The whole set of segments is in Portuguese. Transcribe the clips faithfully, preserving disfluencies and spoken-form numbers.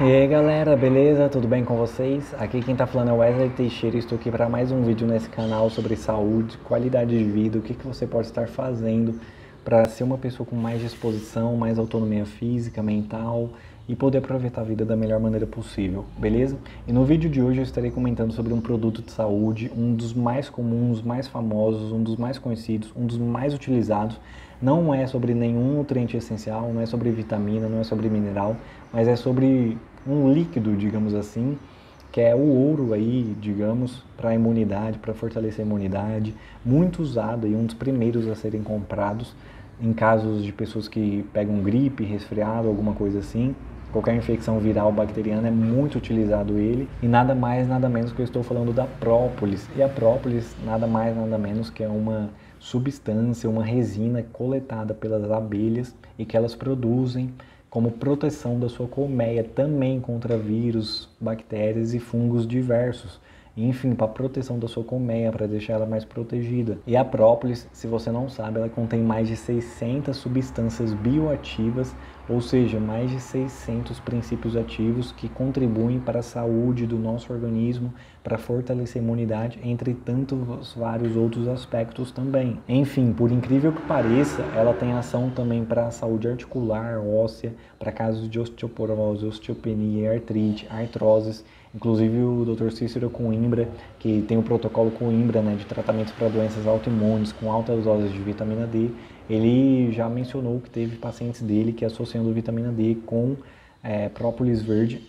E aí galera, beleza? Tudo bem com vocês? Aqui quem tá falando é o Wesley Teixeira e estou aqui para mais um vídeo nesse canal sobre saúde, qualidade de vida, o que, que você pode estar fazendo para ser uma pessoa com mais disposição, mais autonomia física, mental e poder aproveitar a vida da melhor maneira possível, beleza? E no vídeo de hoje eu estarei comentando sobre um produto de saúde, um dos mais comuns, mais famosos, um dos mais conhecidos, um dos mais utilizados. Não é sobre nenhum nutriente essencial, não é sobre vitamina, não é sobre mineral, mas é sobre um líquido, digamos assim, que é o ouro aí, digamos, para a imunidade, para fortalecer a imunidade, muito usado e um dos primeiros a serem comprados em casos de pessoas que pegam gripe, resfriado, alguma coisa assim. Qualquer infecção viral bacteriana é muito utilizado ele. E nada mais, nada menos que eu estou falando da própolis. E a própolis, nada mais, nada menos que é uma substância, uma resina coletada pelas abelhas e que elas produzem como proteção da sua colmeia, também contra vírus, bactérias e fungos diversos. Enfim, para proteção da sua colmeia, para deixar ela mais protegida. E a própolis, se você não sabe, ela contém mais de seiscentas substâncias bioativas, ou seja, mais de seiscentos princípios ativos que contribuem para a saúde do nosso organismo, para fortalecer a imunidade, entre tantos vários outros aspectos também. Enfim, por incrível que pareça, ela tem ação também para a saúde articular, óssea, para casos de osteoporose, osteopenia, artrite, artroses. Inclusive o doutor Cícero Coimbra, que tem o protocolo Coimbra, né, de tratamentos para doenças autoimunes com altas doses de vitamina D, ele já mencionou que teve pacientes dele que associando vitamina D com é, própolis verde,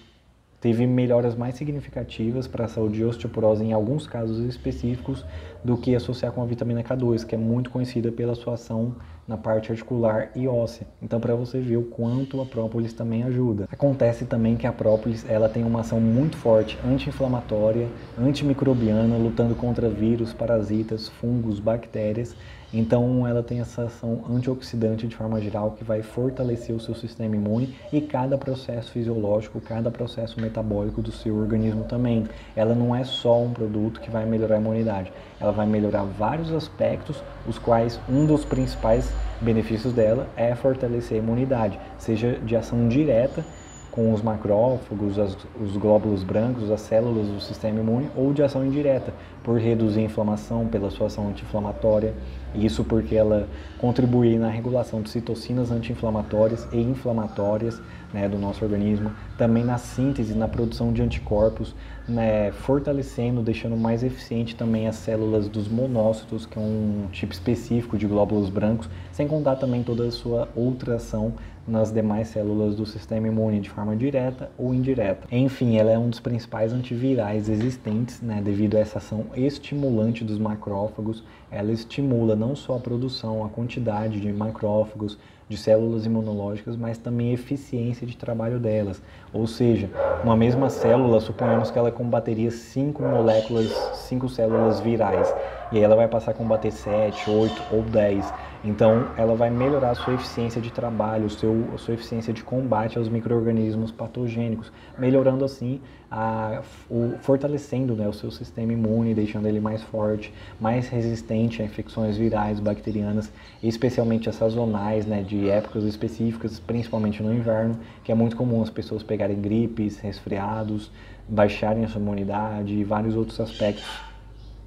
teve melhoras mais significativas para a saúde de osteoporose em alguns casos específicos do que associar com a vitamina K dois, que é muito conhecida pela sua ação na parte articular e óssea. Então, para você ver o quanto a própolis também ajuda. Acontece também que a própolis ela tem uma ação muito forte anti-inflamatória, antimicrobiana, lutando contra vírus, parasitas, fungos, bactérias. Então, ela tem essa ação antioxidante de forma geral que vai fortalecer o seu sistema imune e cada processo fisiológico, cada processo metabólico do seu organismo também. Ela não é só um produto que vai melhorar a imunidade, ela vai melhorar vários aspectos, os quais um dos principais benefícios dela é fortalecer a imunidade, seja de ação direta, com os macrófagos, as, os glóbulos brancos, as células do sistema imune, ou de ação indireta, por reduzir a inflamação, pela sua ação anti-inflamatória, isso porque ela contribui na regulação de citocinas anti-inflamatórias e inflamatórias, né, do nosso organismo, também na síntese, na produção de anticorpos, né, fortalecendo, deixando mais eficiente também as células dos monócitos, que é um tipo específico de glóbulos brancos, sem contar também toda a sua outra ação nas demais células do sistema imune de forma direta ou indireta. Enfim, ela é um dos principais antivirais existentes, né, devido a essa ação estimulante dos macrófagos. Ela estimula não só a produção, a quantidade de macrófagos, de células imunológicas, mas também a eficiência de trabalho delas. Ou seja, uma mesma célula, suponhamos que ela combateria cinco moléculas, cinco células virais, e aí ela vai passar a combater sete, oito ou dez. Então, ela vai melhorar a sua eficiência de trabalho, seu, a sua eficiência de combate aos micro-organismos patogênicos, melhorando assim, a, o, fortalecendo, né, o seu sistema imune, deixando ele mais forte, mais resistente a infecções virais, bacterianas, especialmente as sazonais, né, de épocas específicas, principalmente no inverno, que é muito comum as pessoas pegarem gripes, resfriados, baixarem a sua imunidade e vários outros aspectos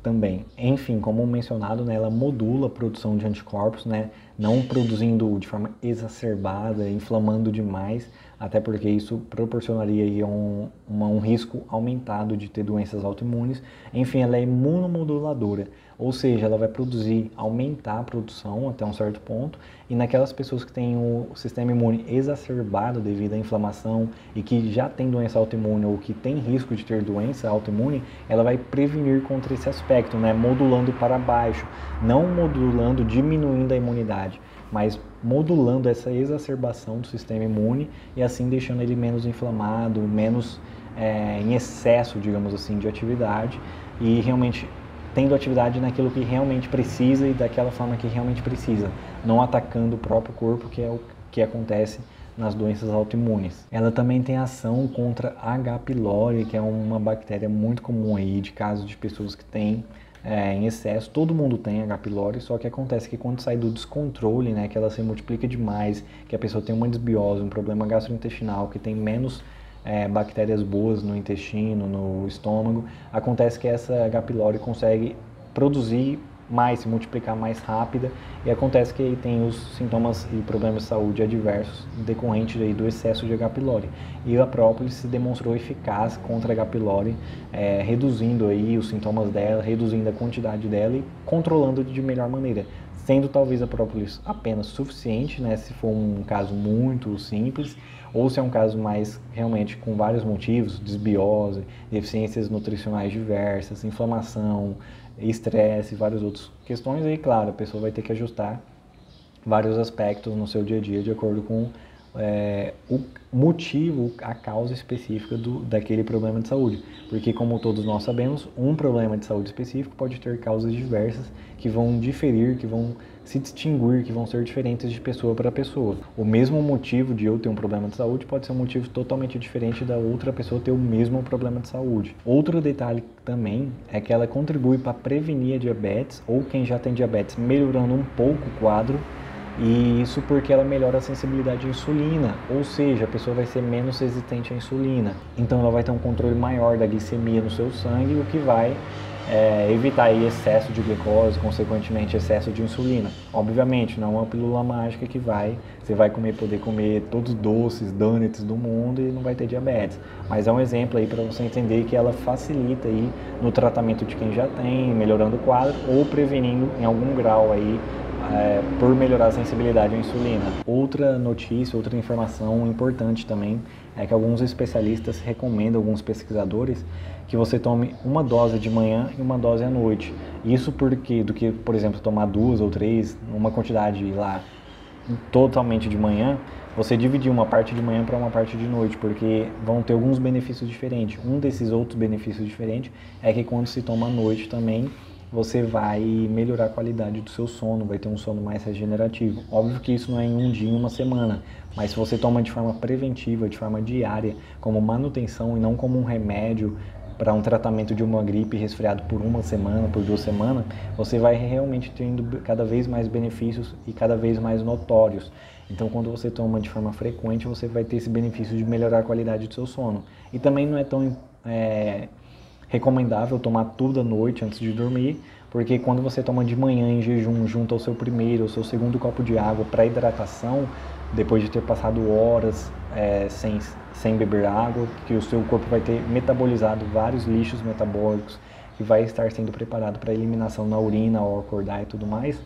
também. Enfim, como mencionado, né, ela modula a produção de anticorpos, né, não produzindo de forma exacerbada, inflamando demais, até porque isso proporcionaria aí um, uma, um risco aumentado de ter doenças autoimunes. Enfim, ela é imunomoduladora, ou seja, ela vai produzir, aumentar a produção até um certo ponto, e naquelas pessoas que têm o sistema imune exacerbado devido à inflamação e que já tem doença autoimune ou que tem risco de ter doença autoimune, ela vai prevenir contra esse aspecto, né, modulando para baixo, não modulando, diminuindo a imunidade, mas modulando essa exacerbação do sistema imune e assim deixando ele menos inflamado, menos é, em excesso, digamos assim, de atividade e realmente tendo atividade naquilo que realmente precisa e daquela forma que realmente precisa, não atacando o próprio corpo, que é o que acontece nas doenças autoimunes. Ela também tem ação contra H. pylori, que é uma bactéria muito comum aí de casos de pessoas que têm É, em excesso. Todo mundo tem H. pylori, só que acontece que quando sai do descontrole, né, que ela se multiplica demais, que a pessoa tem uma desbiose, um problema gastrointestinal, que tem menos é, bactérias boas no intestino, no estômago, acontece que essa H. pylori consegue produzir mais, se multiplicar mais rápida, e acontece que aí tem os sintomas e problemas de saúde adversos decorrentes aí do excesso de H. pylori. E a própolis se demonstrou eficaz contra a H. pylori, é, reduzindo aí os sintomas dela, reduzindo a quantidade dela e controlando de melhor maneira, sendo talvez a própolis apenas suficiente, né, se for um caso muito simples, ou se é um caso mais realmente com vários motivos, desbiose, deficiências nutricionais diversas, inflamação, estresse, várias outras questões, aí claro, a pessoa vai ter que ajustar vários aspectos no seu dia a dia de acordo com é, o motivo, a causa específica do, daquele problema de saúde, porque como todos nós sabemos, um problema de saúde específico pode ter causas diversas que vão diferir, que vão se distinguir, que vão ser diferentes de pessoa para pessoa. O mesmo motivo de eu ter um problema de saúde pode ser um motivo totalmente diferente da outra pessoa ter o mesmo problema de saúde. Outro detalhe também é que ela contribui para prevenir a diabetes, ou quem já tem diabetes, melhorando um pouco o quadro, e isso porque ela melhora a sensibilidade à insulina, ou seja, a pessoa vai ser menos resistente à insulina. Então ela vai ter um controle maior da glicemia no seu sangue, o que vai É, evitar aí excesso de glicose, consequentemente excesso de insulina. Obviamente, não é uma pílula mágica que vai, você vai comer, poder comer todos os doces, donuts do mundo e não vai ter diabetes. Mas é um exemplo aí para você entender que ela facilita aí no tratamento de quem já tem, melhorando o quadro ou prevenindo em algum grau aí, É, por melhorar a sensibilidade à insulina. Outra notícia, outra informação importante também é que alguns especialistas recomendam, alguns pesquisadores, que você tome uma dose de manhã e uma dose à noite. Isso porque, do que, por exemplo, tomar duas ou três, uma quantidade lá totalmente de manhã, você dividir uma parte de manhã para uma parte de noite, porque vão ter alguns benefícios diferentes. Um desses outros benefícios diferentes é que quando se toma à noite também, você vai melhorar a qualidade do seu sono, vai ter um sono mais regenerativo. Óbvio que isso não é em um dia, em uma semana, mas se você toma de forma preventiva, de forma diária, como manutenção e não como um remédio para um tratamento de uma gripe resfriado por uma semana, por duas semanas, você vai realmente tendo cada vez mais benefícios e cada vez mais notórios. Então, quando você toma de forma frequente, você vai ter esse benefício de melhorar a qualidade do seu sono. E também não é tão... É... recomendável tomar tudo à noite antes de dormir, porque quando você toma de manhã em jejum junto ao seu primeiro ou seu segundo copo de água para hidratação, depois de ter passado horas é, sem, sem beber água, que o seu corpo vai ter metabolizado vários lixos metabólicos e vai estar sendo preparado para eliminação na urina ao acordar e tudo mais,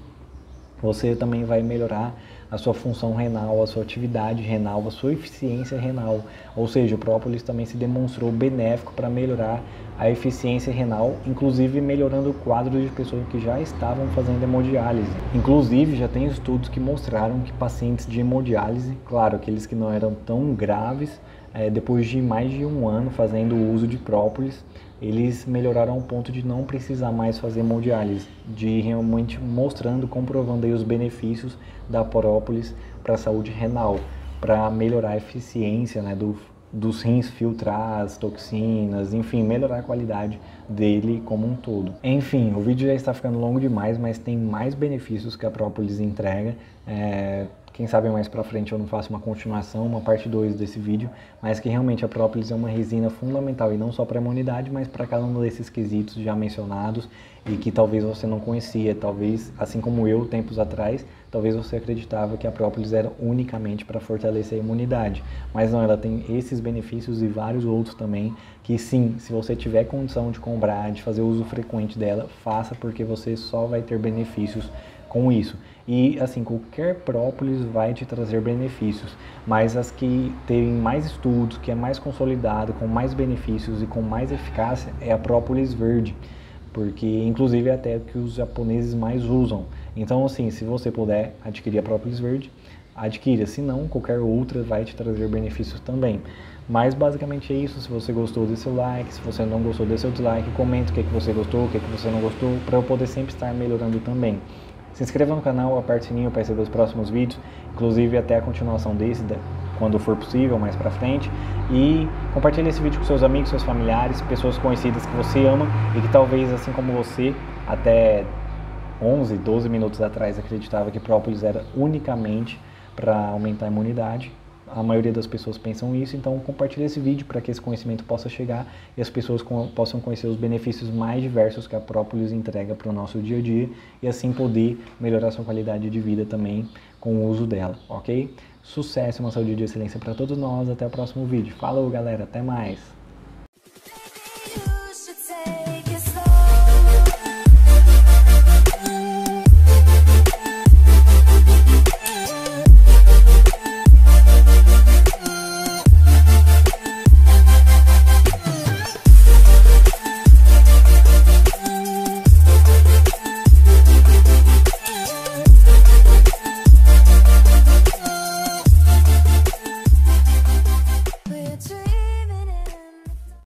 você também vai melhorar a sua função renal, a sua atividade renal, a sua eficiência renal. Ou seja, o própolis também se demonstrou benéfico para melhorar a eficiência renal, inclusive melhorando o quadro de pessoas que já estavam fazendo hemodiálise. Inclusive, já tem estudos que mostraram que pacientes de hemodiálise, claro, aqueles que não eram tão graves, é, depois de mais de um ano fazendo o uso de própolis, eles melhoraram ao ponto de não precisar mais fazer hemodiálise, de realmente mostrando, comprovando aí os benefícios da própolis para a saúde renal, para melhorar a eficiência, né, do, dos rins, filtrar as toxinas, enfim, melhorar a qualidade dele como um todo. Enfim, o vídeo já está ficando longo demais, mas tem mais benefícios que a própolis entrega. É... Quem sabe mais pra frente eu não faço uma continuação, uma parte dois desse vídeo, mas que realmente a própolis é uma resina fundamental, e não só para a imunidade, mas para cada um desses quesitos já mencionados, e que talvez você não conhecia, talvez, assim como eu, tempos atrás, talvez você acreditava que a própolis era unicamente para fortalecer a imunidade. Mas não, ela tem esses benefícios e vários outros também, que sim, se você tiver condição de comprar, de fazer uso frequente dela, faça, porque você só vai ter benefícios com isso. E assim, qualquer própolis vai te trazer benefícios, mas as que tem mais estudos, que é mais consolidado, com mais benefícios e com mais eficácia, é a própolis verde, porque inclusive é até que os japoneses mais usam. Então assim, se você puder adquirir a própolis verde, adquira, se não, qualquer outra vai te trazer benefícios também. Mas basicamente é isso. Se você gostou, dê seu like, se você não gostou, dê seu dislike, comenta o que, é que você gostou, o que, é que você não gostou, para eu poder sempre estar melhorando também. Se inscreva no canal, aperte o sininho para receber os próximos vídeos, inclusive até a continuação desse, quando for possível, mais pra frente. E compartilhe esse vídeo com seus amigos, seus familiares, pessoas conhecidas que você ama e que talvez, assim como você, até onze, doze minutos atrás acreditava que própolis era unicamente para aumentar a imunidade. a maioria das pessoas pensam isso, então compartilhe esse vídeo para que esse conhecimento possa chegar e as pessoas com, possam conhecer os benefícios mais diversos que a Própolis entrega para o nosso dia a dia e assim poder melhorar sua qualidade de vida também com o uso dela, ok? Sucesso, uma saúde de excelência para todos nós, até o próximo vídeo. Falou, galera, até mais!